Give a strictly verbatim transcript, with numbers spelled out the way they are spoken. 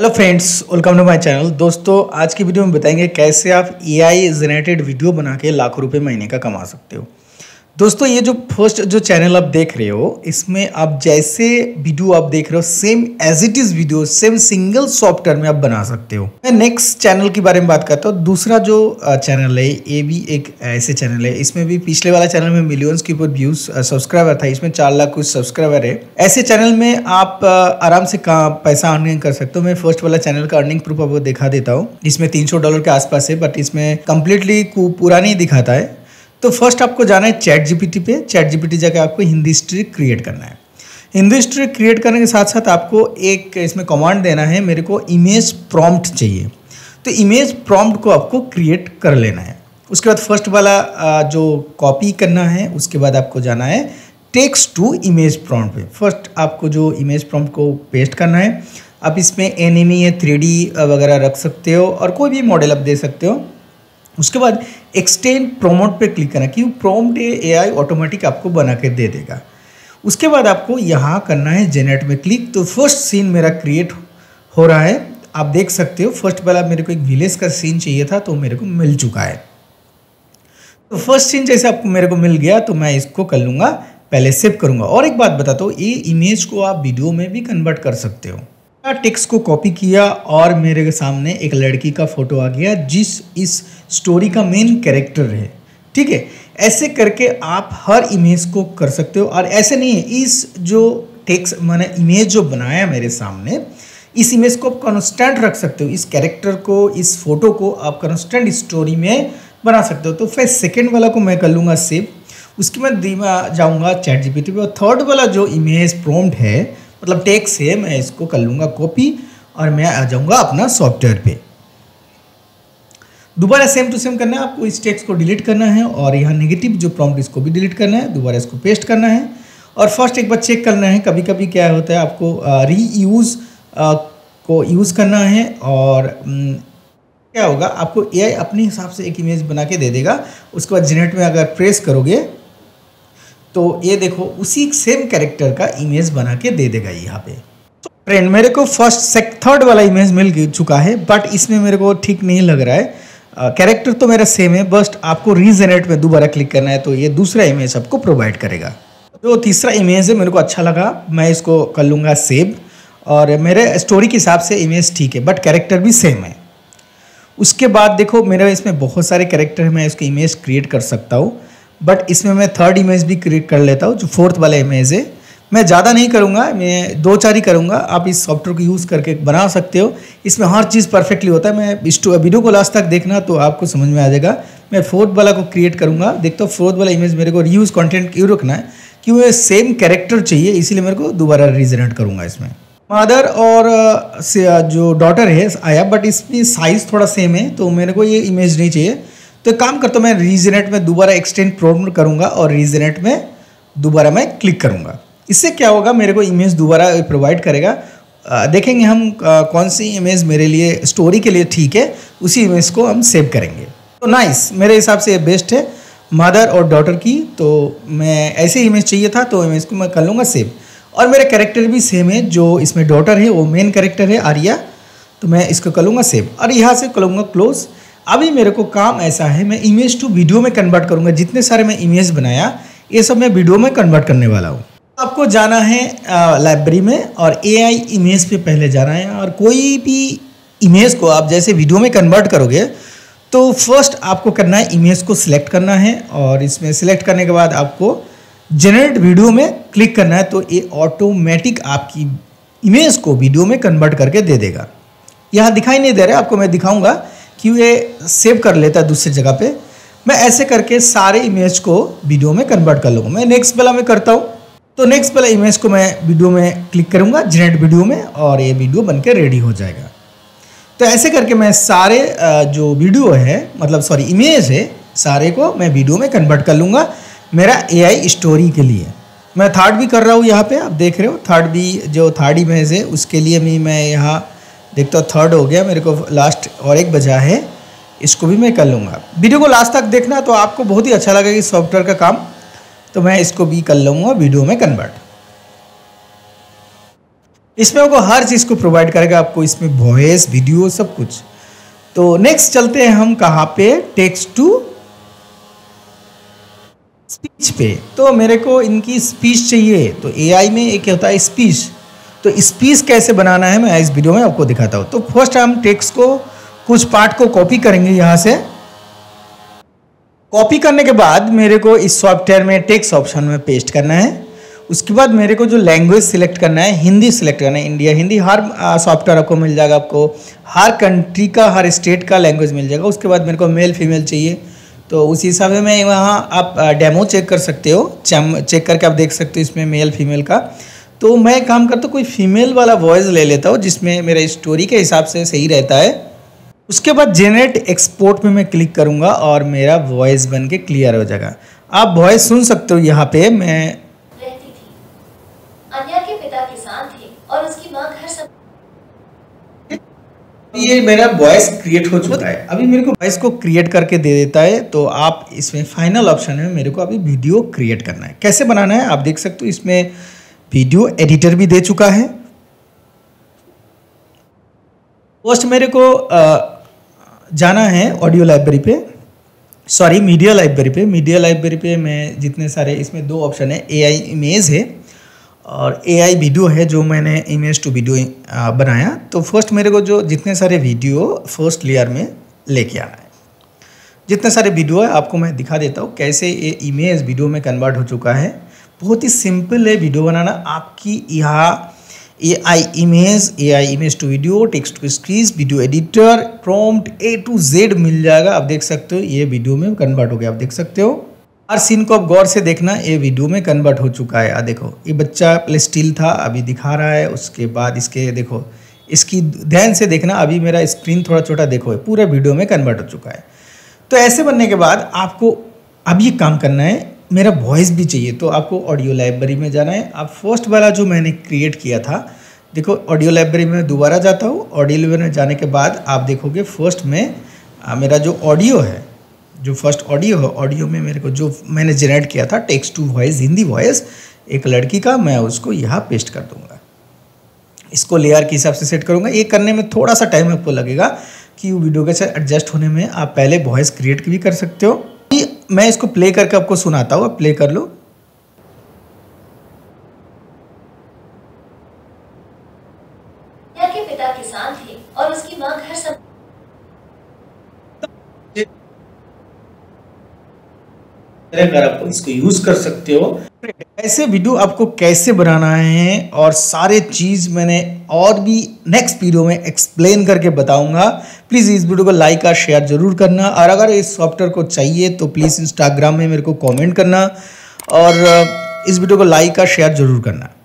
Hello friends, welcome to my channel. दोस्तों, आज की वीडियो में बताएंगे कैसे आप एआई जनरेटेड वीडियो बना के लाखों रुपए महीने का कमा सकते हो। दोस्तों, ये जो फर्स्ट जो चैनल आप देख रहे हो, इसमें आप जैसे वीडियो आप देख रहे हो same as it is video same single software में आप बना सकते हो। मैं नेक्स्ट चैनल के बारे में बात करता हूँ। दूसरा जो चैनल है, ये भी एक ऐसे चैनल है, इसमें भी पिछले वाला चैनल में मिलियंस के ऊपर व्यूज सब्सक्राइबर था, इसमें चार लाख कुछ सब्सक्राइबर है। ऐसे चैनल में आप आराम से पैसा अर्निंग कर सकते हो। मैं फर्स्ट वाला चैनल का अर्निंग प्रूफ आपको दिखा देता हूँ। इसमें तीन सौ डॉलर के आसपास है, बट इसमें कम्प्लीटली पूरा नहीं दिखाता है। तो फर्स्ट आपको जाना है चैट जीपीटी पे। चैट जीपीटी जाके आपको हिंदी स्ट्रिक क्रिएट करना है। हिंदी स्ट्रिक क्रिएट करने के साथ साथ आपको एक इसमें कमांड देना है, मेरे को इमेज प्रॉम्प्ट चाहिए। तो इमेज प्रॉम्प्ट को आपको क्रिएट कर लेना है। उसके बाद फर्स्ट वाला जो कॉपी करना है, उसके बाद आपको जाना है टेक्स्ट टू इमेज प्रॉम्प्ट पे। फर्स्ट आपको जो इमेज प्रॉम्प्ट को पेस्ट करना है। आप इसमें एनिमी या थ्री डी वगैरह रख सकते हो और कोई भी मॉडल आप दे सकते हो। उसके बाद एक्सटेंड प्रॉम्प्ट पे क्लिक करना, क्यों प्रॉम्प्ट एआई ऑटोमेटिक आपको बना के दे देगा। उसके बाद आपको यहाँ करना है जनरेट में क्लिक। तो फर्स्ट सीन मेरा क्रिएट हो रहा है, आप देख सकते हो। फर्स्ट वाला मेरे को एक विलेज का सीन चाहिए था, तो मेरे को मिल चुका है। तो फर्स्ट सीन जैसे आपको मेरे को मिल गया, तो मैं इसको कर लूँगा, पहले सेव करूँगा। और एक बात बताता हूँ, ये इमेज को आप वीडियो में भी कन्वर्ट कर सकते हो। टेक्स्ट को कॉपी किया और मेरे के सामने एक लड़की का फोटो आ गया, जिस इस स्टोरी का मेन कैरेक्टर है। ठीक है, ऐसे करके आप हर इमेज को कर सकते हो। और ऐसे नहीं है, इस जो टेक्स्ट मैंने इमेज जो बनाया मेरे सामने, इस इमेज को आप कॉन्स्टेंट रख सकते हो। इस कैरेक्टर को, इस फोटो को आप कॉन्स्टेंट स्टोरी में बना सकते हो। तो फिर सेकेंड वाला को मैं कर लूँगा सेव। उसके बाद धीमा जाऊँगा चैट जीपीटी पे। और थर्ड वाला जो इमेज प्रॉम्प्ट है, मतलब टेक्स्ट है, मैं इसको कर लूँगा कॉपी और मैं आ जाऊँगा अपना सॉफ्टवेयर पे। दोबारा सेम टू सेम करना है आपको। इस टेक्स्ट को डिलीट करना है और यहाँ नेगेटिव जो प्रॉम्प्ट, इसको भी डिलीट करना है। दोबारा इसको पेस्ट करना है और फर्स्ट एक बार चेक करना है। कभी कभी क्या होता है, आपको री यूज़ को यूज़ करना है। और न, क्या होगा, आपको एआई अपने हिसाब से एक इमेज बना के दे देगा। उसके बाद जनरेट में अगर प्रेस करोगे तो ये देखो, उसी सेम कैरेक्टर का इमेज बना के दे देगा यहाँ पे। फ्रेंड, मेरे को फर्स्ट सेक थर्ड वाला इमेज मिल चुका है, बट इसमें मेरे को ठीक नहीं लग रहा है। कैरेक्टर तो मेरा सेम है, बस आपको रीजनरेट में दोबारा क्लिक करना है, तो ये दूसरा इमेज आपको प्रोवाइड करेगा। जो तीसरा इमेज है मेरे को अच्छा लगा, मैं इसको कर लूँगा सेव। और मेरे स्टोरी के हिसाब से इमेज ठीक है, बट कैरेक्टर भी सेम है। उसके बाद देखो, मेरे इसमें बहुत सारे कैरेक्टर हैं, मैं इसको इमेज क्रिएट कर सकता हूँ। बट इसमें मैं थर्ड इमेज भी क्रिएट कर लेता हूँ, जो फोर्थ वाला इमेज है। मैं ज़्यादा नहीं करूँगा, मैं दो चार ही करूँगा। आप इस सॉफ्टवेयर को यूज़ करके बना सकते हो। इसमें हर चीज़ परफेक्टली होता है। मैं इस वीडियो को लास्ट तक देखना, तो आपको समझ में आ जाएगा। मैं फोर्थ वाला को क्रिएट करूँगा, देखता हूँ फोर्थ वाला इमेज मेरे को रीयूज़ कंटेंट क्यों रखना है, क्यों सेम कैरेक्टर चाहिए, इसीलिए मेरे को दोबारा रीजनरेट करूँगा। इसमें मदर और जो डॉटर है आया, बट इसमें साइज़ थोड़ा सेम है, तो मेरे को ये इमेज नहीं चाहिए। तो काम करता हूँ, मैं रीजनरेट में दोबारा एक्सटेंड प्रॉम्प्ट करूँगा और रीजनरेट में दोबारा मैं क्लिक करूँगा। इससे क्या होगा, मेरे को इमेज दोबारा प्रोवाइड करेगा। आ, देखेंगे हम आ, कौन सी इमेज मेरे लिए स्टोरी के लिए ठीक है, उसी इमेज को हम सेव करेंगे। तो नाइस, मेरे हिसाब से ये बेस्ट है, मदर और डॉटर की। तो मैं ऐसे इमेज चाहिए था, तो इमेज को मैं कर लूँगा सेव। और मेरा कैरेक्टर भी सेम है, जो इसमें डॉटर है वो मेन कैरेक्टर है आर्या, तो मैं इसको कर लूँगा सेव। और यहाँ से कर लूँगा क्लोज। अभी मेरे को काम ऐसा है, मैं इमेज टू वीडियो में कन्वर्ट करूँगा। जितने सारे मैं इमेज बनाया, ये सब मैं वीडियो में कन्वर्ट करने वाला हूँ। आपको जाना है लाइब्रेरी में और एआई इमेज पे पहले जाना है। और कोई भी इमेज को आप जैसे वीडियो में कन्वर्ट करोगे, तो फर्स्ट आपको करना है इमेज को सिलेक्ट करना है। और इसमें सिलेक्ट करने के बाद आपको जनरेट वीडियो में क्लिक करना है, तो ये ऑटोमेटिक आपकी इमेज को वीडियो में कन्वर्ट करके दे देगा। यहाँ दिखाई नहीं दे रहा है आपको, मैं दिखाऊँगा कि ये सेव कर लेता है दूसरी जगह पे। मैं ऐसे करके सारे इमेज को वीडियो में कन्वर्ट कर लूँगा। मैं नेक्स्ट वाला में करता हूँ। तो नेक्स्ट वाला इमेज को मैं वीडियो में क्लिक करूँगा, जनरेट वीडियो में, और ये वीडियो बनकर रेडी हो जाएगा। तो ऐसे करके मैं सारे जो वीडियो है, मतलब सॉरी इमेज है, सारे को मैं वीडियो में कन्वर्ट कर लूँगा मेरा एआई स्टोरी के लिए। मैं थर्ड भी कर रहा हूँ, यहाँ पर आप देख रहे हो। थर्ड भी जो थर्ड इमेज है, उसके लिए भी मैं यहाँ देखता हूँ। थर्ड हो गया, मेरे को लास्ट और एक बजा है, इसको भी मैं कर लूँगा। वीडियो को लास्ट तक देखना, तो आपको बहुत ही अच्छा लगेगा इस सॉफ्टवेयर का काम। तो मैं इसको भी कर लूँगा वीडियो में कन्वर्ट। इसमें आपको हर चीज़ को प्रोवाइड करेगा, आपको इसमें वॉइस, वीडियो, सब कुछ। तो नेक्स्ट चलते हैं हम कहाँ पे, टेक्स्ट टू स्पीच पे। तो मेरे को इनकी स्पीच चाहिए, तो एआई में एक होता है स्पीच, तो स्पीच कैसे बनाना है मैं इस वीडियो में आपको दिखाता हूँ। तो फर्स्ट हम टेक्स्ट को, कुछ पार्ट को कॉपी करेंगे यहाँ से। कॉपी करने के बाद मेरे को इस सॉफ्टवेयर में टेक्स्ट ऑप्शन में पेस्ट करना है। उसके बाद मेरे को जो लैंग्वेज सिलेक्ट करना है, हिंदी सिलेक्ट करना है, इंडिया हिंदी। हर सॉफ्टवेयर आपको मिल जाएगा, आपको हर कंट्री का, हर स्टेट का लैंग्वेज मिल जाएगा। उसके बाद मेरे को मेल फीमेल चाहिए, तो उसी हिसाब से मैं वहाँ, आप डेमो चेक कर सकते हो, चेक करके आप देख सकते हो इसमें मेल फीमेल का। तो मैं काम करता हूँ कोई फीमेल वाला वॉइस ले लेता हूँ, जिसमें मेरा स्टोरी के हिसाब से सही रहता है। उसके बाद जेनरेट एक्सपोर्ट में मैं क्लिक करूँगा और मेरा वॉइस बन के क्लियर हो जाएगा। आप वॉइस सुन सकते हो यहाँ पे। मैं रहती थी। आर्या के पिता किसान थे और उसकी मां घर सब। ये मेरा वॉइस क्रिएट हो चुका है। अभी मेरे को वॉइस को क्रिएट करके दे देता है। तो आप इसमें फाइनल ऑप्शन है, मेरे को अभी वीडियो क्रिएट करना है। कैसे बनाना है आप देख सकते हो, इसमें वीडियो एडिटर भी दे चुका है। पोस्ट मेरे को आ, जाना है ऑडियो लाइब्रेरी पे, सॉरी मीडिया लाइब्रेरी पे। मीडिया लाइब्रेरी पे मैं जितने सारे, इसमें दो ऑप्शन है, एआई इमेज है और एआई वीडियो है, जो मैंने इमेज टू वीडियो बनाया। तो फर्स्ट मेरे को जो जितने सारे वीडियो फर्स्ट लेयर में लेके आना है, जितने सारे वीडियो है आपको मैं दिखा देता हूँ कैसे ये इमेज वीडियो में कन्वर्ट हो चुका है। बहुत ही सिंपल है वीडियो बनाना। आपकी यहाँ A I image, A I image to video, text to speech, video editor, prompt, A to Z मिल जाएगा। आप देख सकते हो ये वीडियो में कन्वर्ट हो गया। आप देख सकते हो हर सीन को आप गौर से देखना, ये वीडियो में कन्वर्ट हो चुका है। आ देखो, ये बच्चा पहले स्टिल था, अभी दिखा रहा है। उसके बाद इसके देखो, इसकी ध्यान से देखना, अभी मेरा स्क्रीन थोड़ा छोटा देखो, पूरा वीडियो में कन्वर्ट हो चुका है। तो ऐसे बनने के बाद आपको अब ये काम करना है, मेरा वॉइस भी चाहिए। तो आपको ऑडियो लाइब्रेरी में जाना है। आप फर्स्ट वाला जो मैंने क्रिएट किया था, देखो ऑडियो लाइब्रेरी में दोबारा जाता हूँ। ऑडियो लाइब्रेरी में जाने के बाद आप देखोगे फर्स्ट में आ, मेरा जो ऑडियो है, जो फर्स्ट ऑडियो है, ऑडियो में मेरे को जो मैंने जनरेट किया था text to voice, Hindi voice, एक लड़की का, मैं उसको यहाँ पेस्ट कर दूँगा। इसको लेयर के हिसाब से सेट करूँगा। ये करने में थोड़ा सा टाइम आपको लगेगा कि वीडियो के साथ एडजस्ट होने में। आप पहले वॉइस क्रिएट भी कर सकते हो। मैं इसको प्ले करके आपको सुनाता हूँ, आप प्ले कर लो। के पिता किसान थे और उसकी मां घर सब। अगर आप इसको यूज कर सकते हो, ऐसे वीडियो आपको कैसे बनाना है और सारे चीज़ मैंने और भी नेक्स्ट वीडियो में एक्सप्लेन करके बताऊंगा। प्लीज़ इस वीडियो को लाइक और शेयर जरूर करना। और अगर इस सॉफ्टवेयर को चाहिए तो प्लीज़ इंस्टाग्राम में मेरे को कमेंट करना, और इस वीडियो को लाइक और शेयर जरूर करना।